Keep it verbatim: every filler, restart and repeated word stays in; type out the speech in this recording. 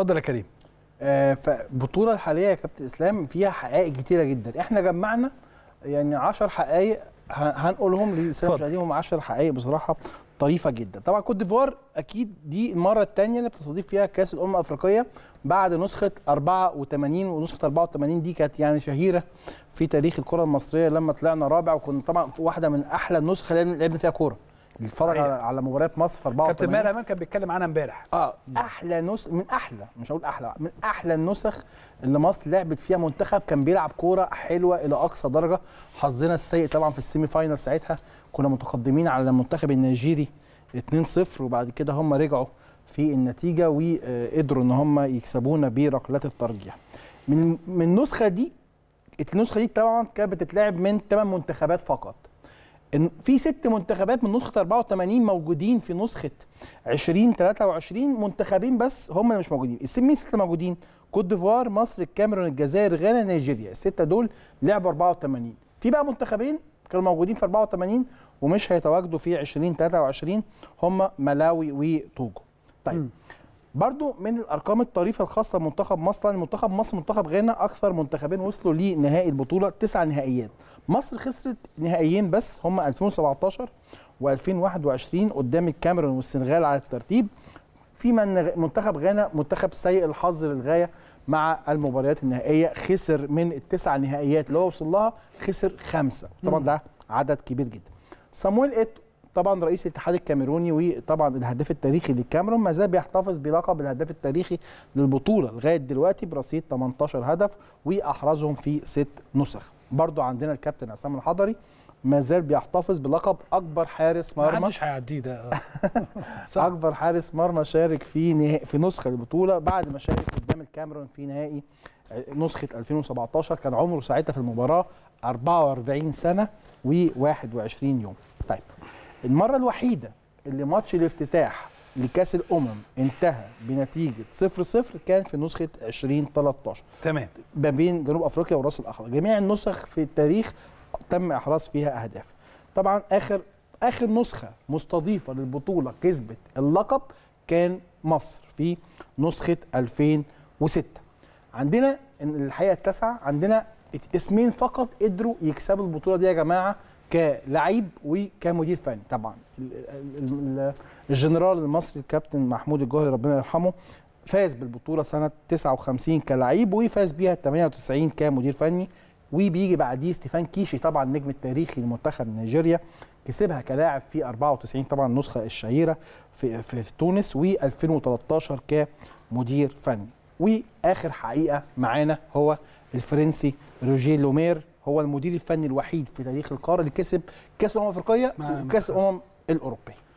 اتفضل يا كريم. آه فالبطوله الحاليه يا كابتن اسلام فيها حقائق كتيره جدا، احنا جمعنا يعني عشر حقائق هنقولهم لسنة مشاهدينهم، عشر حقائق بصراحه طريفه جدا. طبعا كوت ديفوار اكيد دي المره الثانيه اللي بتستضيف فيها كاس الامم الافريقيه بعد نسخه أربعة وثمانين، ونسخه أربعة وثمانين دي كانت يعني شهيره في تاريخ الكره المصريه لما طلعنا رابع، وكنا طبعا واحده من احلى النسخ اللي لعبنا فيها كوره. اتفرج على مباريات مصر في أربعة وثمانين. كابتن ماهر امان كان بيتكلم عنها امبارح. اه احلى نسخ، من احلى، مش هقول احلى، من احلى النسخ اللي مصر لعبت فيها، منتخب كان بيلعب كوره حلوه الى اقصى درجه. حظنا السيء طبعا في السيمي فاينال، ساعتها كنا متقدمين على المنتخب النيجيري اتنين صفر، وبعد كده هم رجعوا في النتيجه وقدروا ان هم يكسبونا بركلات الترجيح. من من النسخه دي، النسخه دي طبعا كانت بتتلعب من ثمان منتخبات فقط. في ست منتخبات من نسخه أربعة وثمانين موجودين في نسخه عشرين ثلاثة وعشرين، منتخبين بس هم اللي مش موجودين. مين السته موجودين؟ كوت ديفوار، مصر، الكاميرون، الجزائر، غانا، نيجيريا. السته دول لعبوا أربعة وثمانين. في بقى منتخبين كانوا موجودين في أربعة وثمانين ومش هيتواجدوا في عشرين ثلاثة وعشرين، هم ملاوي وتوجو. طيب م. برضو من الارقام الطريفه الخاصه بمنتخب مصر، منتخب مصر منتخب غانا اكثر منتخبين وصلوا لنهائي البطوله، تسع نهائيات. مصر خسرت نهائيين بس، هم ألفين وسبعتاشر وألفين وواحد وعشرين قدام الكاميرون والسنغال على الترتيب، فيما ان منتخب غانا منتخب سيء الحظ للغايه مع المباريات النهائيه، خسر من التسع نهائيات اللي هو وصل لها خسر خمسه، طبعا ده عدد كبير جدا. صامويل ايتو طبعا رئيس الاتحاد الكاميروني وطبعا الهداف التاريخي للكاميرون، ما زال بيحتفظ بلقب الهداف التاريخي للبطوله لغايه دلوقتي برصيد ثمانتاشر هدف واحرزهم في ست نسخ. برضو عندنا الكابتن عصام الحضري ما زال بيحتفظ بلقب اكبر حارس مرمى، محدش هيعديه ده. اكبر حارس مرمى شارك في نه... في نسخه البطوله بعد ما شارك قدام الكاميرون في نهائي نسخه ألفين وسبعتاشر، كان عمره ساعتها في المباراه أربعة وأربعين سنه وواحد وعشرين يوم. طيب المرة الوحيدة اللي ماتش الافتتاح لكأس الأمم انتهى بنتيجة صفر صفر كان في نسخة عشرين ثلاثتاشر، تمام، ما بين جنوب افريقيا والراس الاحمر. جميع النسخ في التاريخ تم احراز فيها اهداف. طبعا اخر اخر نسخة مستضيفة للبطولة كسبت اللقب كان مصر في نسخة ألفين وستة. عندنا الحقيقة التاسعة، عندنا اسمين فقط قدروا يكسبوا البطولة دي يا جماعة كلاعب وكمدير فني. طبعا الجنرال المصري الكابتن محمود الجوهري ربنا يرحمه فاز بالبطوله سنه تسعة وخمسين كلاعب، وفاز بيها ثمانية وتسعين كمدير فني، وبيجي بعديه ستيفان كيشي طبعا النجم التاريخي لمنتخب نيجيريا، كسبها كلاعب في أربعة وتسعين طبعا النسخه الشهيره في في, في تونس، وألفين وثلاثتاشر كمدير فني. واخر حقيقه معانا هو الفرنسي روجيه لومير، هو المدير الفني الوحيد في تاريخ القاره اللي كسب كاس الامم الافريقيه وكاس الامم الاوروبيه.